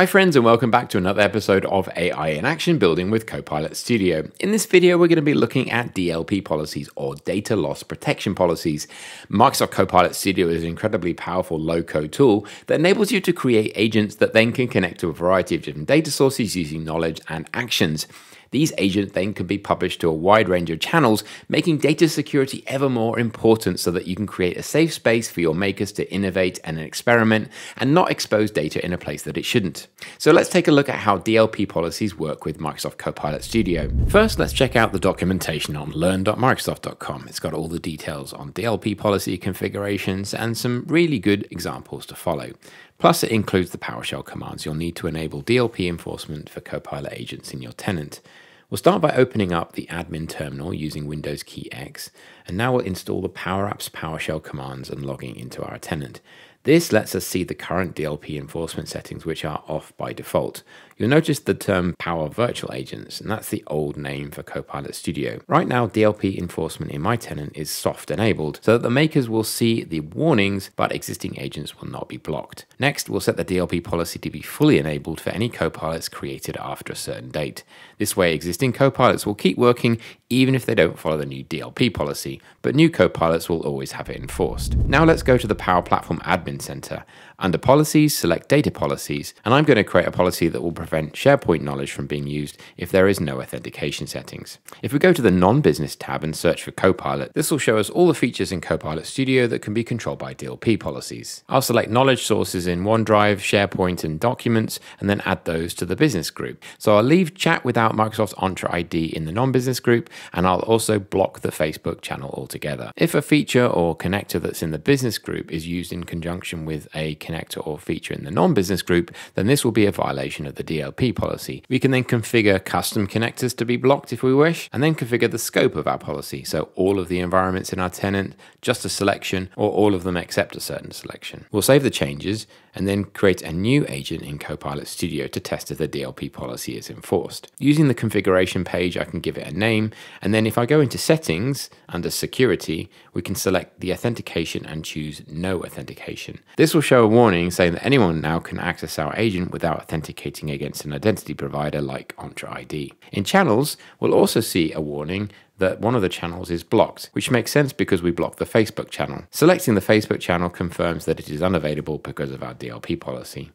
Hi friends, and welcome back to another episode of AI in Action, building with Copilot Studio. In this video, we're going to be looking at DLP policies, or data loss protection policies. Microsoft Copilot Studio is an incredibly powerful low-code tool that enables you to create agents that then can connect to a variety of different data sources using knowledge and actions. These agents then can be published to a wide range of channels, making data security ever more important so that you can create a safe space for your makers to innovate and experiment and not expose data in a place that it shouldn't. So let's take a look at how DLP policies work with Microsoft Copilot Studio. First, let's check out the documentation on learn.microsoft.com. It's got all the details on DLP policy configurations and some really good examples to follow. Plus, it includes the PowerShell commands you'll need to enable DLP enforcement for Copilot agents in your tenant. We'll start by opening up the admin terminal using Windows key X, and now we'll install the PowerApps PowerShell commands and logging into our tenant. This lets us see the current DLP enforcement settings, which are off by default. You'll notice the term Power Virtual Agents, and that's the old name for Copilot Studio. Right now, DLP enforcement in my tenant is soft enabled, so that the makers will see the warnings, but existing agents will not be blocked. Next, we'll set the DLP policy to be fully enabled for any Copilots created after a certain date. This way, existing Copilots will keep working even if they don't follow the new DLP policy, but new Copilots will always have it enforced. Now let's go to the Power Platform Admin Center. Under Policies, select Data Policies, and I'm going to create a policy that will prevent SharePoint knowledge from being used if there is no authentication settings. If we go to the Non-Business tab and search for Copilot, this will show us all the features in Copilot Studio that can be controlled by DLP policies. I'll select knowledge sources in OneDrive, SharePoint, and Documents, and then add those to the Business group. So I'll leave Chat without Microsoft's Entra ID in the Non-Business group, and I'll also block the Facebook channel altogether. If a feature or connector that's in the Business group is used in conjunction with a connector or feature in the non-business group, then this will be a violation of the DLP policy. We can then configure custom connectors to be blocked if we wish, and then configure the scope of our policy, so all of the environments in our tenant, just a selection, or all of them except a certain selection. We'll save the changes and then create a new agent in Copilot Studio to test if the DLP policy is enforced. Using the configuration page, I can give it a name, and then if I go into settings under security, we can select the authentication and choose no authentication. This will show a warning saying that anyone now can access our agent without authenticating against an identity provider like Entra ID. In channels, we'll also see a warning that one of the channels is blocked, which makes sense because we blocked the Facebook channel. Selecting the Facebook channel confirms that it is unavailable because of our DLP policy.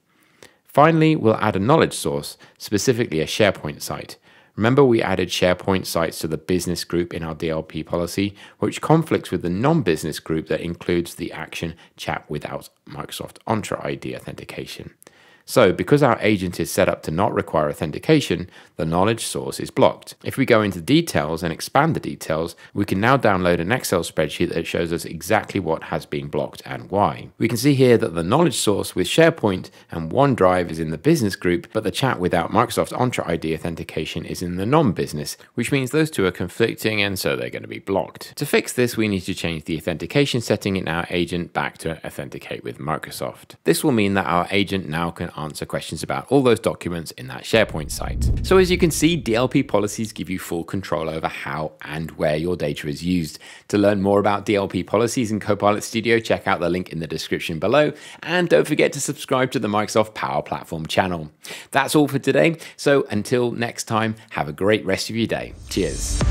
Finally, we'll add a knowledge source, specifically a SharePoint site. Remember, we added SharePoint sites to the business group in our DLP policy, which conflicts with the non-business group that includes the action chat without Microsoft Entra ID authentication. So, because our agent is set up to not require authentication, the knowledge source is blocked. If we go into details and expand the details, we can now download an Excel spreadsheet that shows us exactly what has been blocked and why. We can see here that the knowledge source with SharePoint and OneDrive is in the business group, but the chat without Microsoft Entra ID authentication is in the non-business, which means those two are conflicting and so they're going to be blocked. To fix this, we need to change the authentication setting in our agent back to authenticate with Microsoft. This will mean that our agent now can answer questions about all those documents in that SharePoint site. So as you can see, DLP policies give you full control over how and where your data is used. To learn more about DLP policies in Copilot Studio, check out the link in the description below, and don't forget to subscribe to the Microsoft Power Platform channel. That's all for today. So until next time, have a great rest of your day. Cheers.